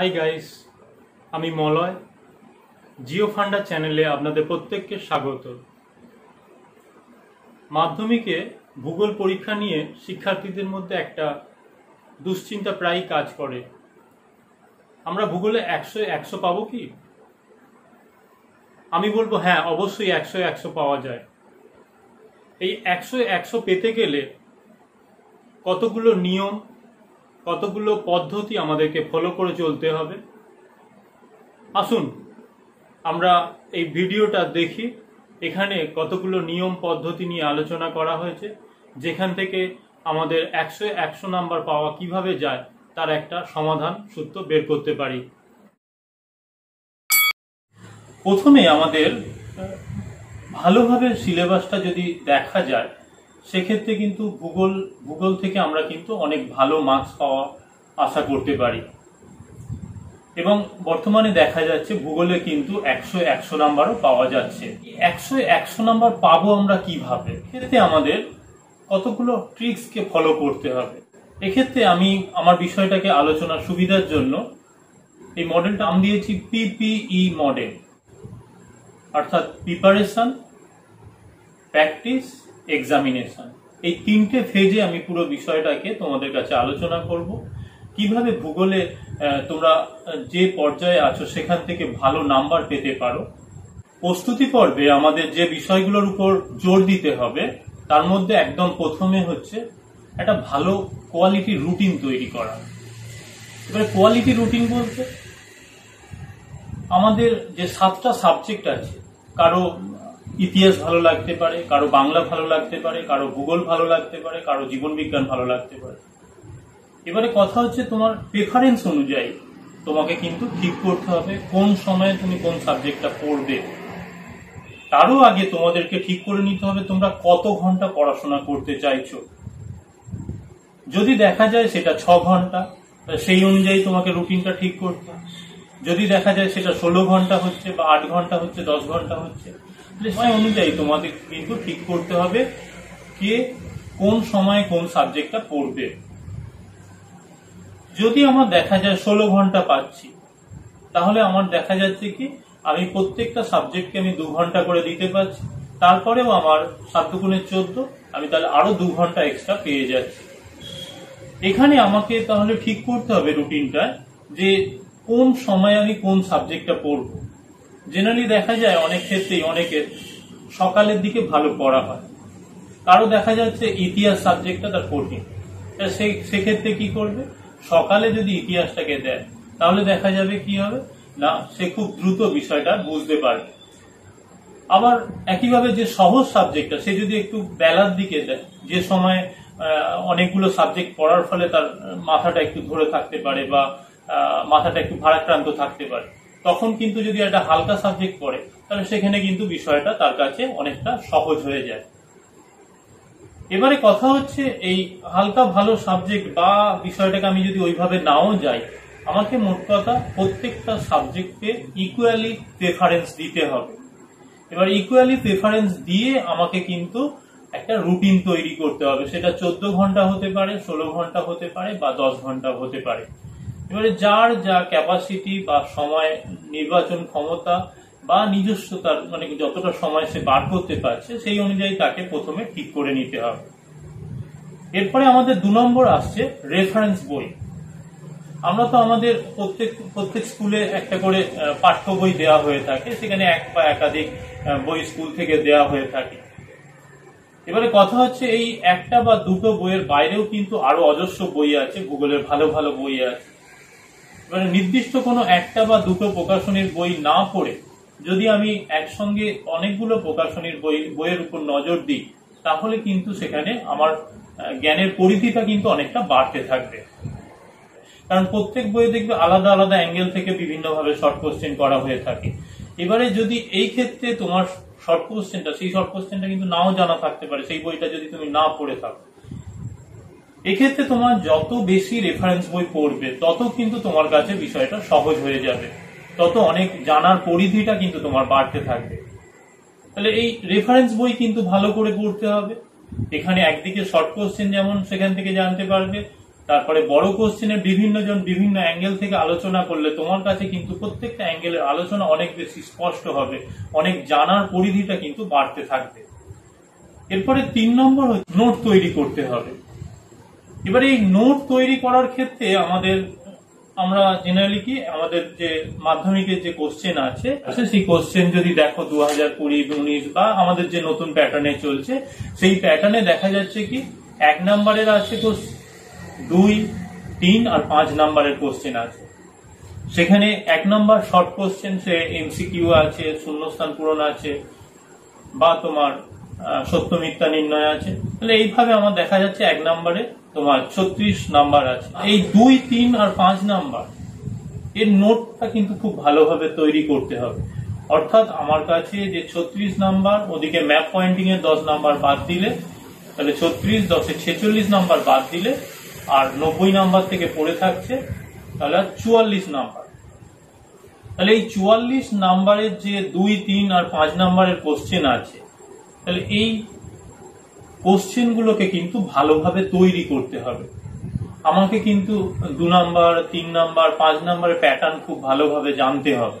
High guys आमी मलय जिओ फांडा चैनेले आपनादेर प्रत्येकके स्वागत। माध्यमिके भूगोल परीक्षा निये शिक्षार्थीदेर मध्ये एकटा दुश्चिंता प्राय काज करे, आमरा भूगोले 100-100 पाबो कि? आमी बोलबो हाँ, अवश्यई 100-100 पावा जाय। एई 100-100 पेते गेले कतगुलो नियम কতগুলো পদ্ধতি আমাদেরকে ফলো করে চলতে হবে। আসুন আমরা এই ভিডিওটা দেখি। এখানে কতগুলো নিয়ম পদ্ধতি নিয়ে আলোচনা করা হয়েছে, যেখান থেকে আমাদের 100-100 নাম্বার পাওয়া কিভাবে যায় তার একটা সমাধান সূত্র বের করতে পারি। প্রথমে আমাদের ভালোভাবে সিলেবাসটা যদি দেখা যায় से क्षेत्र में भूगोल थे अनेक भलो मार्क्स पावा आशा करते बर्तमान देखा जा भूगोले क्योंकि 100-100 नम्बरों पावा जा 100-100 नम्बर पाबो आमरा किभाबे क्षेत्र कतगुलो ट्रिक्स के फलो करते हैं। एक्षेत्रे आमी आमार विषयटाके आलोचनार सुविधार जन्य एई मडेलटा आमि दियेछि PPE मडेल, अर्थात प्रिपारेशन, प्रैक्टिस, एग्जामिनेशन। ये तीनटे फेजे आमी पूरा विषयटाके तुम्हादेर काछे आलोचना करब, किभाबे भूगोले तोमरा जे पर्याये आछो सेखान थेके भालो नाम्बार पेते पारो। प्रस्तुति पर्वे आमादेर जे विषयगुलोर उपर जोर दिते हबे तार मध्ये एकदम प्रथमे हच्छे एकटा भालो क्वालिटी रुटिन तैरि करा। एबारे क्वालिटी रुटिन बोलते आमादेर जे 7टा साबजेक्ट आछे, कारो इतिहास भालो लागते पारे, कारो बांगला भालो लागते पारे, कारो भूगोल भालो लागते पारे, कारो जीवन विज्ञान भालो लागते पारे। एबारे कथा होच्छे तुम्हार प्रेफारेंस अनुयायी तुम्हें किन्तु ठीक करते हबे कोन समय तुमि कोन साबजेक्टटा पढ़बे। तारो आगे तुम्हादेरके ठीक करे निते हबे तोमरा कत घंटा पढ़ाशोना करते चाइछो। जदि देखा जाय सेटा 6 घंटा सेई अनुयायी तुम्हें रुटिनटा ठीक करते हबे। जदि देखा जाय सेटा 16 घंटा होच्छे बा 8 घंटा होच्छे 10 घंटा होच्छे समय अनुयायी तुम्हें क्योंकि ठीक करते हैं कि कौन समय कौन सब्जेक्ट पढ़े। यदि आमार देखा जाए 16 घंटा पाচ্ছি, তাহলে আমার দেখা যাচ্ছে কি আমি প্রত্যেকটা সাবজেক্টকে আমি 2 ঘন্টা করে দিতে পারছি, তারপরেও আমার 7 × 14 আমি তাহলে আরো 2 ঘন্টা এক্সট্রা পেয়ে যাচ্ছি। এখানে আমাকে তাহলে ঠিক করতে হবে রুটিনটা যে কোন সময় আমি কোন সাবজেক্টটা পড়ব। जेनरलि देखा जाए अनेक क्षेत्र अनेक सकालेर दिके भालो पढ़ा हय, कारो देखा जाच्छे इतिहास सबजेक्टटा तार कठिन, से क्षेत्रे कि करबे सकाले यदि इतिहासटाके देय ताहले देखा जाबे कि हबे ना से खूब द्रुत विषयटा बुझते पारबे। आबार एकइभाबे जे सहज सबजेक्टटा से यदि एकटु बेलार दिके देय जे समय अनेकगुलो सबजेक्ट पढ़ार फले तार माथाटा एकटु धरे थाकते पारे बा माथाटा एकटु भाराक्रांत थाकते पारे, তখন কিন্তু যদি একটা হালকা সাবজেক্ট পড়ে তাহলে সেখানে কিন্তু বিষয়টা তার কাছে অনেকটা সহজ হয়ে যায়। এবারে কথা হচ্ছে এই হালকা ভালো সাবজেক্ট বা বিষয়টাকে আমি যদি ওইভাবে নাও যাই আমাকে মোট কথা প্রত্যেকটা সাবজেক্টকে ইকুয়ালি প্রেফারেন্স দিতে হবে। এবার ইকুয়ালি প্রেফারেন্স দিয়ে আমাকে কিন্তু একটা রুটিন তৈরি করতে হবে, সেটা 14 ঘন্টা হতে পারে, 16 ঘন্টা হতে পারে বা 10 ঘন্টা হতে পারে। এবারে যার যা ক্যাপাসিটি বা সময় নির্বাচন ক্ষমতা বা নিজস্বতার মানে যতটা সময় সে বার করতে পারছে সেই অনুযায়ী তাকে প্রথমে ঠিক করে নিতে হবে। এরপরে আমাদের 2 নম্বর আসছে রেফারেন্স বই। আমরা তো আমাদের প্রত্যেক স্কুলে একটা করে পাঠ্য বই দেওয়া হয়ে থাকে, সেখানে এক বা একাধিক বই স্কুল থেকে দেওয়া হয়ে থাকে। এবারে কথা হচ্ছে এই একটা বা দুটো বইয়ের বাইরেও কিন্তু আরো অজস্র বই আছে, ভূগোলের ভালো ভালো বই আছে। মানে নির্দিষ্ট কোনো একটা বা দুটো প্রকাশনীর বই না পড়ে যদি আমি একসঙ্গে অনেকগুলো প্রকাশনীর বইয়ের উপর নজর দিই তাহলে কিন্তু সেখানে আমার জ্ঞানের পরিধিটা কিন্তু অনেকটা বাড়তে থাকবে, কারণ প্রত্যেক বইয়ে দেখবে আলাদা আলাদা অ্যাঙ্গেল থেকে বিভিন্নভাবে শর্ট কোশ্চেন করা হয়ে থাকে। এবারে যদি এই ক্ষেত্রে তোমার সেই শর্ট কোশ্চেনটা কিন্তু নাও জানা থাকতে পারে, সেই বইটা যদি তুমি না পড়ে থাকো এক্ষেত্রে তোমার যত বেশি রেফারেন্স বই পড়বে তত কিন্তু তোমার কাছে বিষয়টা সহজ হয়ে যাবে, তত অনেক জানার পরিধিটা কিন্তু তোমার বাড়তে থাকবে। তাহলে এই রেফারেন্স বই কিন্তু ভালো করে পড়তে হবে। এখানে একদিকে শর্ট কোশ্চেন যেমন সেখান থেকে জানতে পারবে, তারপরে বড় কোশ্চেনে বিভিন্ন জন বিভিন্ন অ্যাঙ্গেল থেকে আলোচনা করলে তোমার কাছে কিন্তু প্রত্যেকটা অ্যাঙ্গেলের আলোচনা অনেক বেশি স্পষ্ট হবে, অনেক জানার পরিধিটা কিন্তু বাড়তে থাকবে। এরপরে 3 নম্বর নোট তৈরি করতে হবে। এবার এই নোট তৈরি করার ক্ষেত্রে আমরা জেনারেলি কি আমাদের যে মাধ্যমিকের যে কোশ্চেন আছে সেই কোশ্চেন যদি দেখো 2020-19 বা আমাদের যে নতুন প্যাটার্নে চলছে সেই প্যাটার্নে দেখা যাচ্ছে কি 1 নম্বরের আছে 2, 3 আর 5 নম্বরের কোশ্চেন আছে। সেখানে 1 নম্বর শর্ট কোশ্চেন, সে এমসিকিউ আছে, শূন্যস্থান পূরণ আছে বা তোমার সত্য মিথ্যা নির্ণয় আছে। তাহলে এইভাবে আমার দেখা যাচ্ছে 1 নম্বরে তোমার 36 নম্বর আছে। এই 2, 3 আর 5 নম্বর এর নোটটা কিন্তু খুব ভালোভাবে তৈরি করতে হবে। অর্থাৎ আমার কাছে যে 36 নম্বর, ওদিকে ম্যাপ পয়েন্টিং এর 10 নম্বর বাদ দিলে তাহলে 36, 10-46 নম্বর বাদ দিলে আর 90 নম্বর থেকে পড়ে থাকছে তাহলে 44 নম্বর। তাহলে এই 44 নম্বরের যে 2, 3 আর 5 নম্বরের কোশ্চেন আছে তাহলে এই কোশ্চেনগুলোকে কিন্তু ভালোভাবে তৈরি করতে হবে। আমাকে কিন্তু 2 নম্বর, 3 নম্বর, 5 নম্বরের প্যাটার্ন খুব ভালোভাবে জানতে হবে।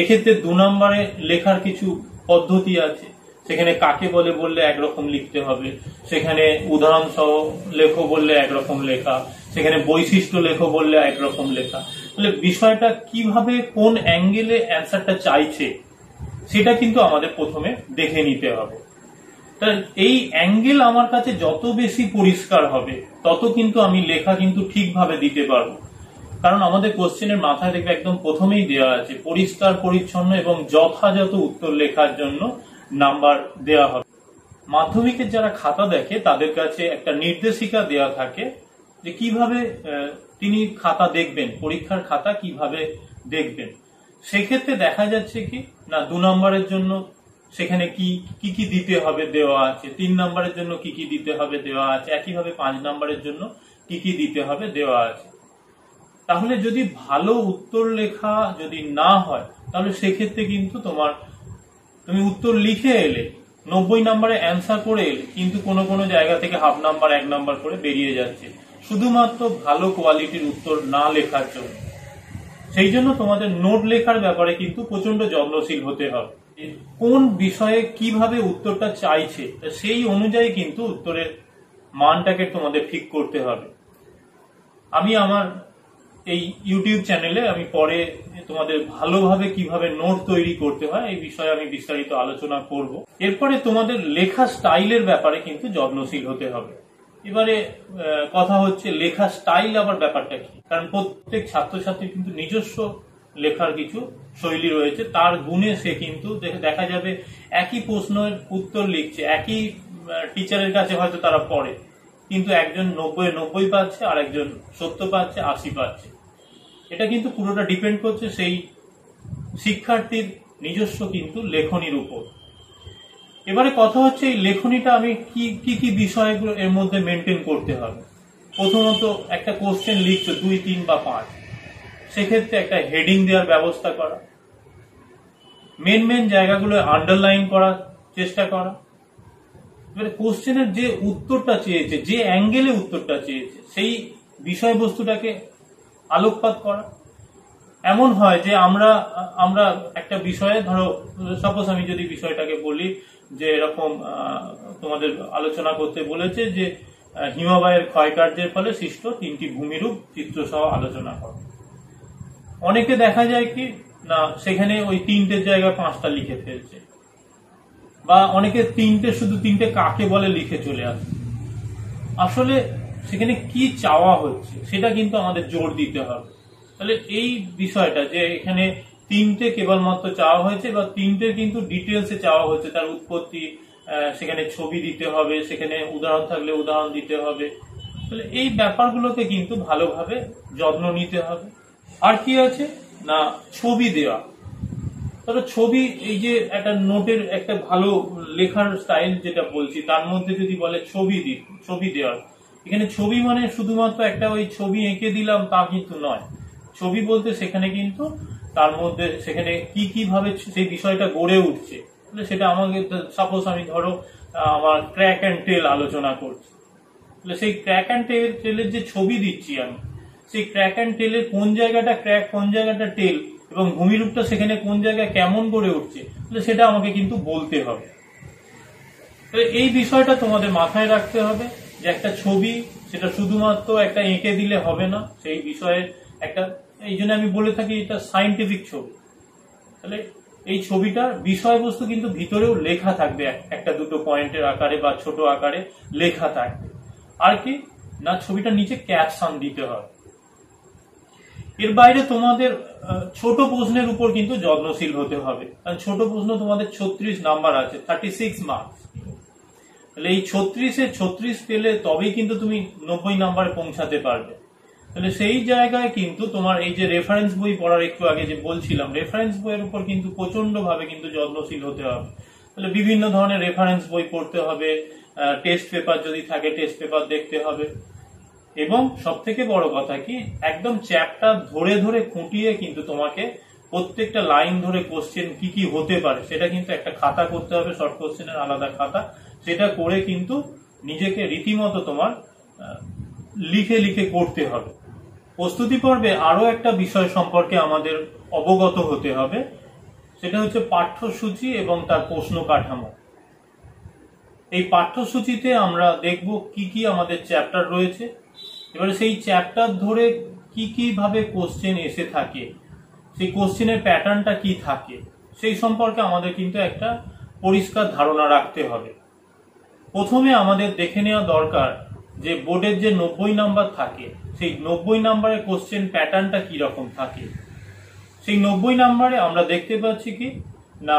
এক্ষেত্রে 2 নম্বরে লেখার কিছু পদ্ধতি আছে, সেখানে কাকে বলে বললে একরকম লিখতে হবে, সেখানে উদাহরণ সহ লেখো বললে একরকম লেখা, সেখানে বৈশিষ্ট্য লেখো বললে একরকম লেখা। তাহলে বিষয়টা কিভাবে কোন অ্যাঙ্গেলে অ্যান্সারটা চাইছে সেটা কিন্তু আমাদের প্রথমে দেখে নিতে হবে। এই অ্যাঙ্গেল আমার কাছে যত বেশি পরিষ্কার হবে তত কিন্তু আমি লেখা কিন্তু ঠিকভাবে দিতে পারবো, কারণ আমাদের কোশ্চেনের মাথায় দেখবে একদম প্রথমেই দেওয়া আছে পরিষ্কার পরিচ্ছন্ন এবং যথাযথ উত্তর লেখার জন্য নাম্বার দেওয়া হবে। মাধ্যমিকের যারা খাতা দেখে তাদের কাছে একটা নির্দেশিকা দেওয়া থাকে যে কিভাবে তিনি খাতা দেখবেন, পরীক্ষার খাতা কিভাবে দেখবেন। সেক্ষেত্রে দেখা যাচ্ছে কি না 2 নম্বরের জন্য সেখানে কি কি দিতে হবে দেওয়া আছে, 3 নম্বরের জন্য কি কি দিতে হবে দেওয়া আছে, একইভাবে 5 নম্বরের জন্য কি কি দিতে হবে দেওয়া আছে। তাহলে যদি ভালো উত্তর লেখা যদি না হয় তাহলে সেক্ষেত্রে কিন্তু তুমি উত্তর লিখে এলে 90 নম্বরে অ্যান্সার করে এলে কিন্তু কোনো কোনো জায়গা থেকে হাফ নাম্বার 1 নম্বর করে বেরিয়ে যাচ্ছে শুধুমাত্র ভালো কোয়ালিটির উত্তর না লেখার জন্য। সেই জন্য তোমাদের নোট লেখার ব্যাপারে কিন্তু প্রচন্ড যত্নশীল হতে হবে। কোন বিষয়ে কিভাবে উত্তরটা চাইছে সেই অনুযায়ী কিন্তু উত্তরের মানটাকে তোমাদের ঠিক করতে হবে। আমি আমার এই ইউটিউব চ্যানেলে আমি পরে তোমাদের ভালোভাবে কিভাবে নোট তৈরি করতে হয় এই বিষয়ে আমি বিস্তারিত আলোচনা করব। এরপরে তোমাদের লেখা স্টাইলের ব্যাপারে কিন্তু যত্নশীল হতে হবে। এবারে কথা হচ্ছে লেখা স্টাইল আবার ব্যাপারটা কি, কারণ প্রত্যেক ছাত্রছাত্রীর কিন্তু নিজস্ব লেখার কিছু শৈলী রয়েছে, তার গুণে সে কিন্তু দেখা যাবে একই প্রশ্নের উত্তর লিখছে, একই টিচারের কাছে হয়তো তারা পড়ে, কিন্তু একজন 90 পাচ্ছে আর একজন 70 পাচ্ছে, 80 পাচ্ছে। এটা কিন্তু পুরোটা ডিপেন্ড করছে সেই শিক্ষার্থীর নিজস্ব কিন্তু লেখনির উপর। এবারে কথা হচ্ছে এই লেখনিটা আমি কি কি বিষয়গুলো এর মধ্যে মেনটেন করতে হবে। প্রথমত একটা কোশ্চেন লিখছো 2, 3 বা 5, সেক্ষেত্রে একটা হেডিং দেওয়ার ব্যবস্থা করা, মেন মেন জায়গাগুলো আন্ডারলাইন করার চেষ্টা করা। এবারে কোশ্চেনের যে উত্তরটা চেয়েছে, যে অ্যাঙ্গেলে উত্তরটা চেয়েছে সেই বিষয়বস্তুটাকে আলোকপাত করা। এমন হয় যে আমরা একটা বিষয়ে ধরো সাপোজ আমি যদি বিষয়টাকে বলি যে এরকম তোমাদের আলোচনা করতে বলেছে যে হিমাবাহের ক্ষয়কার্যের ফলে সৃষ্ট 3টি ভূমিরূপ চিত্র সহ আলোচনা করো। অনেকে দেখা যায় কি না সেখানে ওই 3টের জায়গায় 5টা লিখে ফেলছে, বা অনেকে 3টে শুধু 3টে কাকে বলে লিখে চলে আসে। আসলে সেখানে কি চাওয়া হচ্ছে সেটা কিন্তু আমাদের জোর দিতে হবে। তাহলে এই বিষয়টা যে এখানে 3টে কেবলমাত্র চাওয়া হয়েছে বা 3টে কিন্তু ডিটেলসে চাওয়া হয়েছে, তার উৎপত্তি, সেখানে ছবি দিতে হবে, সেখানে উদাহরণ থাকলে উদাহরণ দিতে হবে। তাহলে এই ব্যাপারগুলোকে কিন্তু ভালোভাবে যত্ন নিতে হবে। আর কি আছে না ছবি দেওয়া। তাহলে ছবি, এই যে একটা নোটের একটা ভালো লেখার স্টাইল যেটা বলছি তার মধ্যে যদি বলে ছবি দেওয়ার, এখানে ছবি মানে শুধুমাত্র একটা ওই ছবি এঁকে দিলাম তা কিন্তু নয়। ছবি বলতে সেখানে কিন্তু তার মধ্যে সেখানে কি কি ভাবে সেই বিষয়টা গড়ে উঠছে। সেটা আমাকে সাপোজ আমি ধরো আমার ট্র্যাক অ্যান্ড টেল আলোচনা করছি, সেই ক্র্যাক অ্যান্ড টেলের যে ছবি দিচ্ছি আমি, সেই ক্র্যাক অ্যান্ড টেলের কোন জায়গাটা ক্র্যাক, কোন জায়গাটা টেল এবং ভূমিরূপটা সেখানে কোন জায়গায় কেমন করে উঠছে সেটা আমাকে কিন্তু বলতে হবে। এই বিষয়টা তোমাদের মাথায় রাখতে হবে যে একটা ছবি সেটা শুধুমাত্র একটা এঁকে দিলে হবে না, সেই বিষয়ে একটা, এই জন্য আমি বলে থাকি এটা সায়েন্টিফিক ছবি। তাহলে এই ছবিটার বিষয়বস্তু কিন্তু ভিতরেও লেখা থাকবে, একটা দুটো পয়েন্টের আকারে বা ছোট আকারে লেখা থাকবে। আর কি না, ছবিটা নিচে ক্যাপশন দিতে হবে। এর বাইরে তোমাদের ছোট প্রশ্নের উপর কিন্তু যত্নশীল হতে হবে, কারণ ছোট প্রশ্ন তোমাদের 36 নাম্বার আছে, 36 মার্কস। তাহলে এই 36 এ 36 পেলে তবেই কিন্তু তুমি 90 নাম্বারে পৌঁছাতে পারবে। তাহলে সেই জায়গায় কিন্তু তোমার এই যে রেফারেন্স বই পড়ার একটু আগে যে বলছিলাম, রেফারেন্স বইয়ের উপর কিন্তু প্রচন্ড ভাবে কিন্তু যত্নশীল হতে হবে। তাহলে বিভিন্ন ধরনের রেফারেন্স বই পড়তে হবে, টেস্ট পেপার যদি থাকে টেস্ট পেপার দেখতে হবে, এবং সব থেকে বড় কথা কি একদম চ্যাপ্টার ধরে ধরে খুঁটিয়ে কিন্তু তোমাকে প্রত্যেকটা লাইন ধরে কোশ্চেন কি কি হতে পারে সেটা কিন্তু একটা খাতা করতে হবে, শর্ট কোশ্চেনের আলাদা খাতা। সেটা করে কিন্তু নিজেকে রীতিমতো তোমার লিখে লিখে করতে হবে। প্রস্তুতি পর্বে আরো একটা বিষয় সম্পর্কে আমাদের অবগত হতে হবে, সেটা হচ্ছে পাঠ্যসূচি এবং তার প্রশ্ন কাঠামো। এই পাঠ্যসূচিতে আমরা দেখব কি কি আমাদের চ্যাপ্টার রয়েছে, এবারে সেই চ্যাপ্টার ধরে কি কি ভাবে কোশ্চেন এসে থাকে, সেই কোশ্চেনের প্যাটার্নটা কি থাকে, সেই সম্পর্কে আমাদের কিন্তু একটা পরিষ্কার ধারণা রাখতে হবে। প্রথমে আমাদের দেখে নেওয়া দরকার যে বোর্ডের যে 90 নাম্বার থাকে সেই 90 নাম্বারের কোশ্চেন প্যাটার্নটা কি রকম থাকে। সেই 90 নাম্বারে আমরা দেখতে পাচ্ছি কি না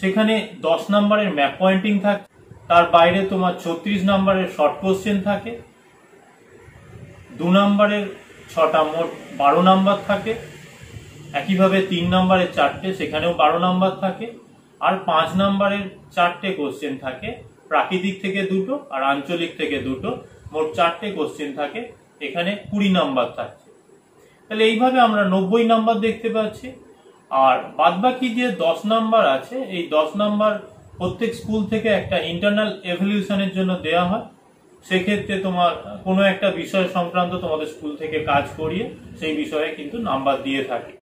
সেখানে 10 নাম্বারের ম্যাপ পয়েন্টিং থাকে, তার বাইরে তোমার 36 নাম্বারের শর্ট কোশ্চেন থাকে, 2 নাম্বারের 6টা, মোট 12 নাম্বার থাকে, একইভাবে 3 নাম্বারের 4টে, সেখানেও 12 নাম্বার থাকে, আর 5 নাম্বারের 4টে কোশ্চেন থাকে, প্রাকৃতিক থেকে 2টো আর আঞ্চলিক থেকে 2টো, মোট 4টে কোশ্চেন থাকে, এখানে 20 নাম্বার থাকছে। তাহলে এইভাবে আমরা 90 নাম্বার দেখতে পাচ্ছি। আর বাদবাকি যে 10 নাম্বার আছে, এই 10 নাম্বার প্রত্যেক স্কুল থেকে একটা ইন্টারনাল এভলিউশনের জন্য দেয়া হয়। সেক্ষেত্রে তোমার কোনো একটা বিষয় সংক্রান্ত তোমাদের স্কুল থেকে কাজ করিয়ে সেই বিষয়ে কিন্তু নাম্বার দিয়ে থাকে।